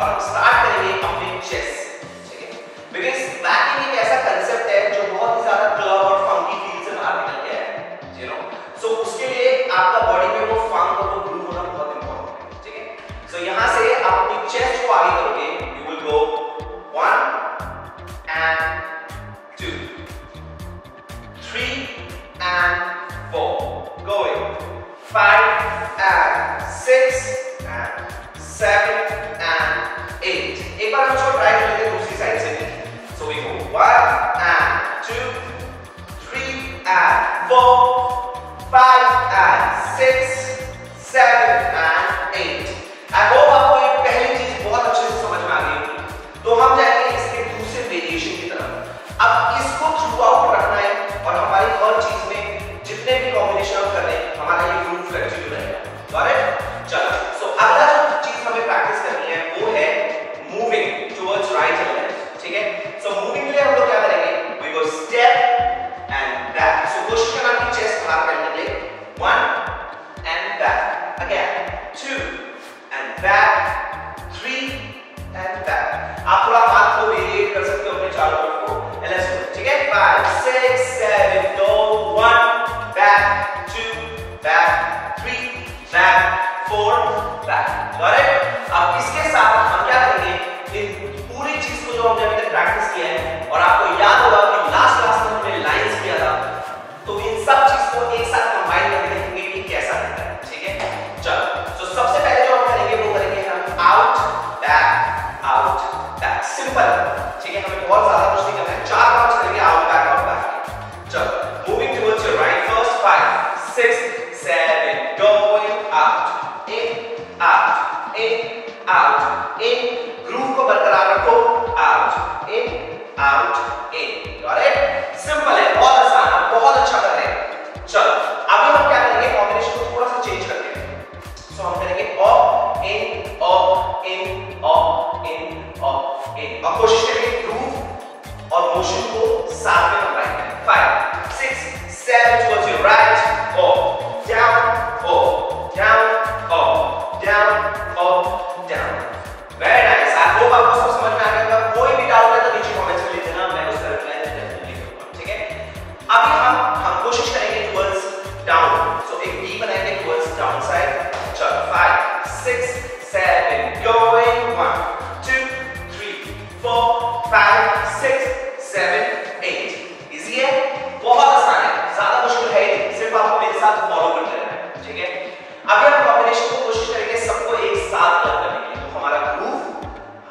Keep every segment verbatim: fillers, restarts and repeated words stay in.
और हम स्टार्ट करेंगे अपने चेस। ठीक है, बिकॉज़ बैकिंग एक ऐसा कांसेप्ट है जो बहुत ही ज्यादा क्लब और फंकी फील से बाहर निकल गया है, यू नो। सो उसके लिए आपका बॉडी में वो फंक और वो ग्रूव होना बहुत इंपॉर्टेंट है। ठीक है, सो यहां से आप अपनी चेस्ट को आगे करोगे, you will go one and two, three and four, going five and six and seven and eight. एक बार हम इसको ट्राई करेंगे दूसरी साइड से भी। So we go one and two, three and four, five and six, seven and eight. I hope आपको ये पहली चीज बहुत अच्छे से समझ में आ गई होगी। तो हम जाएंगे इसके दूसरे वेरिएशन की तरफ। अब इसको थ्रू आउट रखना है और हमारी हर चीज में जितने भी कॉम्बिनेशन हम कर रहे हैं हमारा ये ग्रूव फ्लेक्सिबल रहेगा। Got it? चलो, सो अगला जो चीज हमें प्रैक्टिस करनी है वो है मूविंग टुवर्ड्स राइट हैंड। ठीक है, सो मूविंग के लिए हम लोग क्या करेंगे, we go step and back. So कोशिश करना कि चेस्ट बाहर करने के लिए one and back, again two and back, three and back। आप थोड़ा हाथ को वेरिएट कर सकते हो अपने चारों तरफ को एलएस। ठीक है, five six seven go one back, two back, three back, four back। got it? अब इसके साथ हम क्या करेंगे, इन पूरी चीज को जो हमने अभी तक प्रैक्टिस किया है, और आपको याद होगा कि लास्ट क्लास में हमने लाइंस किया था, तो इन सब चीज को एक साथ कंबाइन करके देखेंगे कि कैसा रहता है। ठीक है, चलो। सो सबसे पहले जो हम करेंगे वो करेंगे हम out back out back, simple. ठीक है, हमें बहुत ज्यादा कुछ नहीं करना है, चार बार करेंगे आउट बैक आउट बैक। चलो, moving towards your right first, five six seven going up, out in out in, groove को बरकरार रखो, आउट इन आउट इन। और एक सिंपल है, बहुत आसान है, बहुत अच्छा कर रहे हैं। चलो, अभी हम क्या करेंगे, कॉम्बिनेशन को थोड़ा सा चेंज करते हैं। सो हम करेंगे up in up in up in up in, और कोशिश करेंगे ग्रूव और मोशन को साथ में बनाएंगे। five six seven towards your right, up down up down up down up down। very nice। I hope आपको सब समझ में आ गया होगा। कोई भी डाउट है तो नीचे कमेंट्स में लिख देना, मैं उसका रिप्लाई डेफिनेटली करूंगा। ठीक है, अभी हम हम कोशिश करेंगे टुवर्ड्स डाउन। सो एक डी बनाएंगे टुवर्ड्स डाउन साइड। चलो, five six seven going one two three four five six seven eight। Easy है, बहुत आसान है, ज्यादा मुश्किल है नहीं, सिर्फ आपको मेरे साथ फॉलो करना है। ठीक है, अभी हम कॉम्बिनेशन को कोशिश करेंगे सबको एक साथ लग करेंगे, तो हमारा ग्रूव,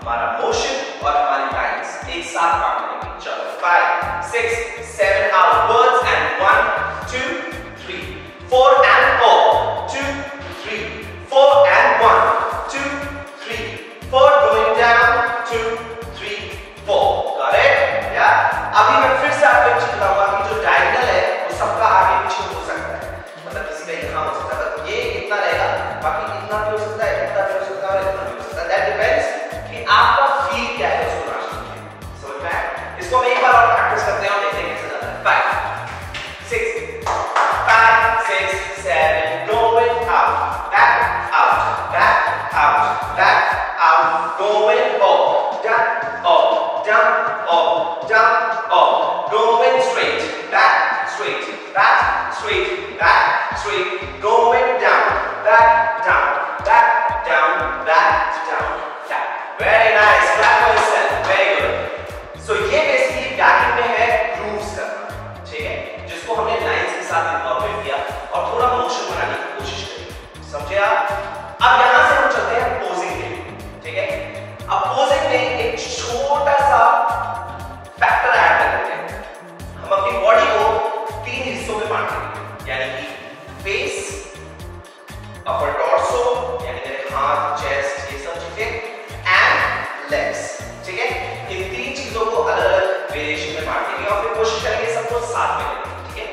हमारा मोशन और हमारी लाइंस एक साथ काम करेंगे। चलो, five six seven outwards and one two three four and up, two three four and one two three four going down, two three four। got it? या अभी मैं फिर से आपको चीज बताऊंगा कि जो डायगोनल है वो सबका आगे पीछे हो सकता है, मतलब किसी का यहां हो सकता है, इतना रहेगा, बाकी इतना भी हो सकता है, इतना भी हो सकता है, इतना भी हो सकता है। दैट डिपेंड्स कि आपका फील क्या है उसको रास्ते में। समझ में आया? इसको हम एक बार और प्रैक्टिस करते हैं और देखते हैं कैसे जाता है। five six five six seven going out back out back out back out going up down up down up down up going straight back straight back straight back straight going down back down back down back down back। very nice, clap for yourself, very good। so ye basically backing mein hai grooves karna। theek hai, jisko humne lines ke sath incorporate kiya aur thoda motion banane ki koshish kari। samjhe aap? ab yahan se hum chalte hain posing ke liye। theek hai, ab posing mein ek chhota sa factor add karte hain, hum apni body ko teen hisson mein baantenge, yani ki face, upper torso यानी मेरे हाथ, chest, ये सब चीजें, and legs. ठीक है, इन तीन चीजों को अलग-अलग वेरिएशन में बांटेंगे और फिर कोशिश करेंगे सबको साथ में लेने। ठीक है,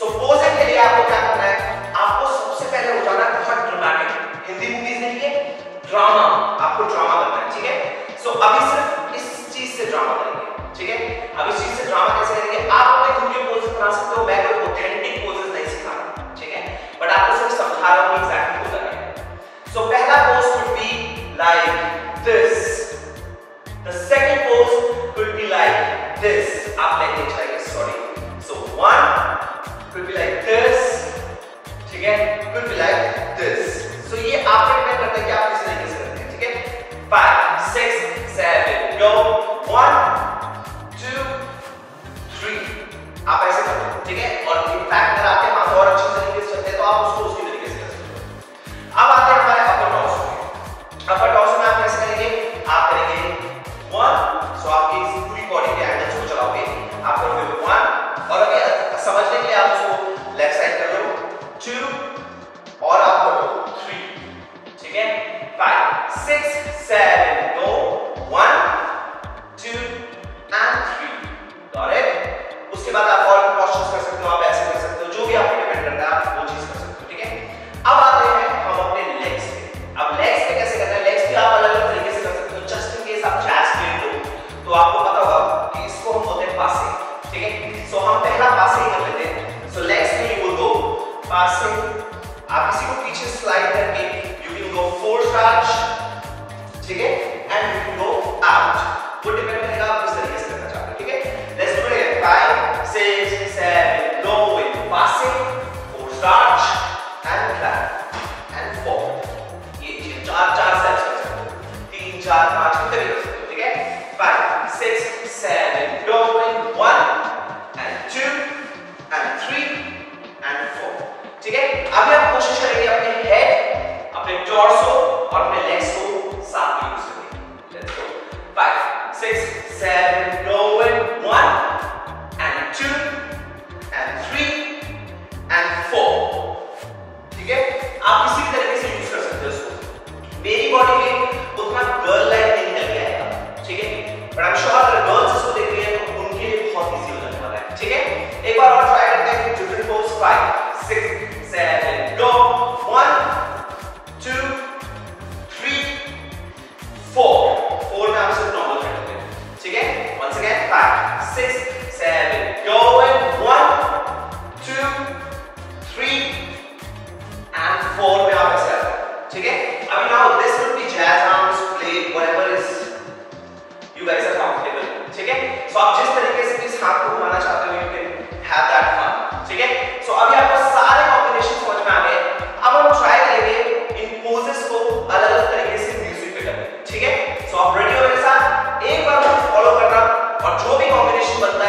सो पोजिंग के लिए आपको क्या करना है, आपको सबसे पहले हो जाना बहुत ड्रामेटिक। हिंदी मूवीज में ये ड्रामा, आपको ड्रामा बनना है। ठीक है, सो अभी सिर्फ इस चीज से ड्रामा करेंगे। ठीक है, अब इस चीज से ड्रामा कैसे करेंगे, आप अपने खुद के पोजेस बना सकते हो। मैं कोई ऑथेंटिक पोजेस नहीं सिखा रहा हूं, ठीक है, बट आपको सिर्फ समझा रहा हूं। So, pehla pose would be like this। five, six, seven, go, one, two, three. आप ऐसे करो, ठीक है? और इम्पैक्ट पर आते हैं आप और अच्छी तरीके से चलते हैं तो आप उसको उसी तरीके से कर सकते हो। अब आते हैं हमारे अपर टॉस में। अपर टॉस में आप कैसे करेंगे? आप करेंगे one, so आपकी पूरी बॉडी के एंगल्स को चलाओगे। आप करोगे one, और अगर समझने के लिए आप उसको लेफ्ट साइड कर लो, two, और आप करो three, ठीक है? Five, six, seven, go. One, two, and three. Got it? उसके बाद आप और postures कर सकते हो, आप ऐसे कर सकते हो, जो भी आपको depend करता है, आप वो चीज़ कर सकते हो, ठीक है? अब आते हैं हम अपने legs पे। अब legs पे कैसे करते हैं? Legs पे आप अलग-अलग तरीके से कर सकते हो। Just in case आप jazz play करो, तो आपको पता होगा कि इसको हम बोलते हैं passing, ठीक है? So हम पहला passing कर लेते हैं। So legs पे ये वो दो passing, आप किसी को पीछे slide करके go four touch, ठीक है, and you can go out. वो depend करेगा आप किस तरीके से करना चाहते हो, ठीक है? Let's do it. Five, six, seven, go with passing, four touch, and clap, and four. ये ये चार चार steps कर सकते हो, तीन चार पांच कितने कर सकते हो, ठीक है? Five, six, seven, go with one, and two, and three, and four. ठीक है? अभी आप कोशिश करेंगे अपने head अपने टॉर्सो और अपने लेग्स को साथ में यूज करें। Let's go. Five, six, seven, go in one and two and three and four। ठीक है? आप किसी भी तरीके से यूज कर सकते हो इसको। मेरी बॉडी में उतना गर्ल लाइक नहीं लग गया है, ठीक है? But I'm sure अगर गर्ल्स इसको देख रही हैं तो उनके लिए बहुत इजी हो जाने वाला है, ठीक है? एक बार और ट्राई करते हैं different pose। Five, six, seven, go one Four. Four में आप सिर्फ normal करते हैं, ठीक है? Once again, five, six, seven, go in one, two, three, and four में आप ऐसे आते हैं, ठीक है? I mean now this would be jazz arms play, whatever is you guys are comfortable, ठीक है? So आप जिस तरीके से इस हाथ को घुमाना चाहते हो, you can have that fun, ठीक है? So अभी आपको सारे combinations समझ में आ गए, अब हम try करेंगे इन poses को अलग-अलग तरीके से ठीक है, so आप रेडी हो मेरे साथ, एक बार फॉलो करना और जो भी कॉम्बिनेशन बनता है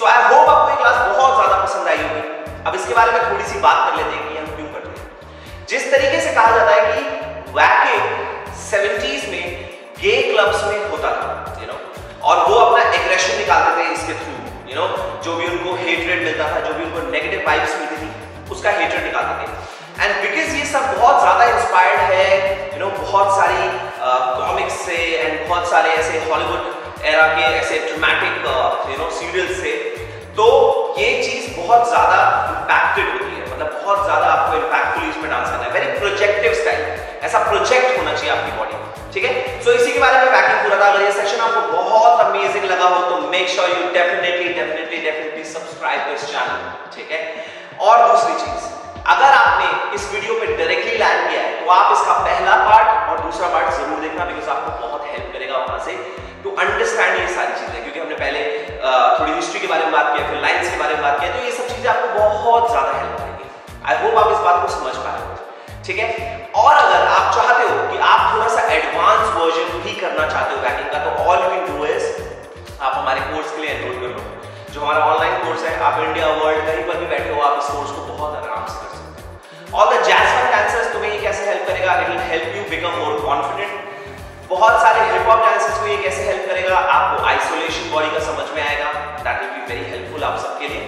सो आई होप आपको ये क्लास बहुत ज्यादा पसंद आई होगी। अब इसके बारे में थोड़ी सी बात कर लेते हैं कि हम क्यों करते हैं। जिस तरीके से कहा जाता है कि वैकिंग सेवेंटीज में गे क्लब्स में होता था, यू नो, और वो अपना एग्रेशन निकालते थे इसके थ्रू, यू नो, जो भी उनको हेटरेट मिलता था, जो भी उनको नेगेटिव वाइब्स मिलती थी, उसका हेटरेट निकालते थे। एंड बिकॉज ये सब बहुत ज्यादा इंस्पायर्ड है, यू नो, बहुत सारी कॉमिक्स uh, से एंड बहुत सारे ऐसे हॉलीवुड एरा के ऐसे ड्रामेटिक, यू नो, सीरियल से, तो ये चीज़ बहुत ज़्यादा इम्पैक्टेड होती है। मतलब बहुत ज़्यादा आपको इम्पैक्टफुल इसमें डांस करना है, वेरी प्रोजेक्टिव स्टाइल, ऐसा प्रोजेक्ट होना चाहिए आपकी बॉडी में, ठीक है। सो so, इसी के बारे में पैकिंग पूरा था। अगर ये सेशन आपको बहुत अमेजिंग लगा हो तो make sure you definitely definitely definitely subscribe to इस चैनल, ठीक है। और दूसरी चीज़, अगर आपने इस वीडियो पे डायरेक्टली लैंड किया है तो आप इसका पहला पार्ट और दूसरा पार्ट जरूर देखना, बिकॉज आपको बहुत हेल्प करेगा वहां से टू अंडरस्टैंड ये सारी चीजें, क्योंकि हमने पहले थोड़ी हिस्ट्री के बारे में बात किया, फिर लाइंस के बारे में बात किया, तो ये सब चीजें आपको बहुत ज्यादा हेल्प करेगी। आई होप आप इस बात को समझ पा रहे हो, ठीक है। और अगर आप चाहते हो कि आप थोड़ा सा एडवांस वर्जन भी करना चाहते हो बैकिंग का, तो all you can do is आप हमारे कोर्स के लिए एनरोल कर लो, जो हमारा ऑनलाइन कोर्स है। आप इंडिया, वर्ल्ड, कहीं पर भी बैठे हो, आप इस कोर्स को बहुत आराम से कर सकते हो। All the jazz fun dancers तुम्हें ये कैसे हेल्प करेगा, it will help you become more confident. बहुत सारे हिप हॉप डांसर्स को ये कैसे हेल्प करेगा, आपको आइसोलेशन बॉडी का समझ में आएगा, that will be very helpful आप सबके लिए,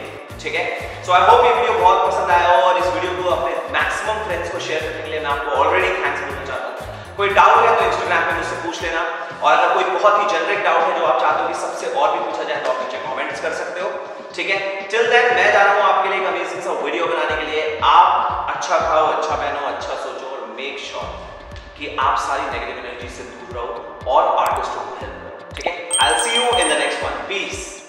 ठीक है। सो आई होप ये वीडियो बहुत पसंद आया हो और इस वीडियो को अपने मैक्सिमम फ्रेंड्स को शेयर करने के लिए मैं आपको ऑलरेडी थैंक्स बोलना चाहता हूँ। कोई डाउट है तो इंस्टाग्राम पर मुझसे पूछ लेना, और अगर कोई बहुत ही जनरिक डाउट है जो आप चाहते हो कि सबसे और भी पूछा जाए तो आप नीचे कमेंट्स कर सकते हो, ठीक है। टिल देन मैं जा रहा हूँ आपके लिए एक अमेजिंग सा वीडियो बनाने के लिए। आप अच्छा खाओ, अच्छा पहनो, अच्छा सोचो और मेक श्योर sure कि आप सारी नेगेटिव एनर्जी से दूर रहो और आर्टिस्ट को हेल्प करो, ठीक है। I will see you in the next one. Piece.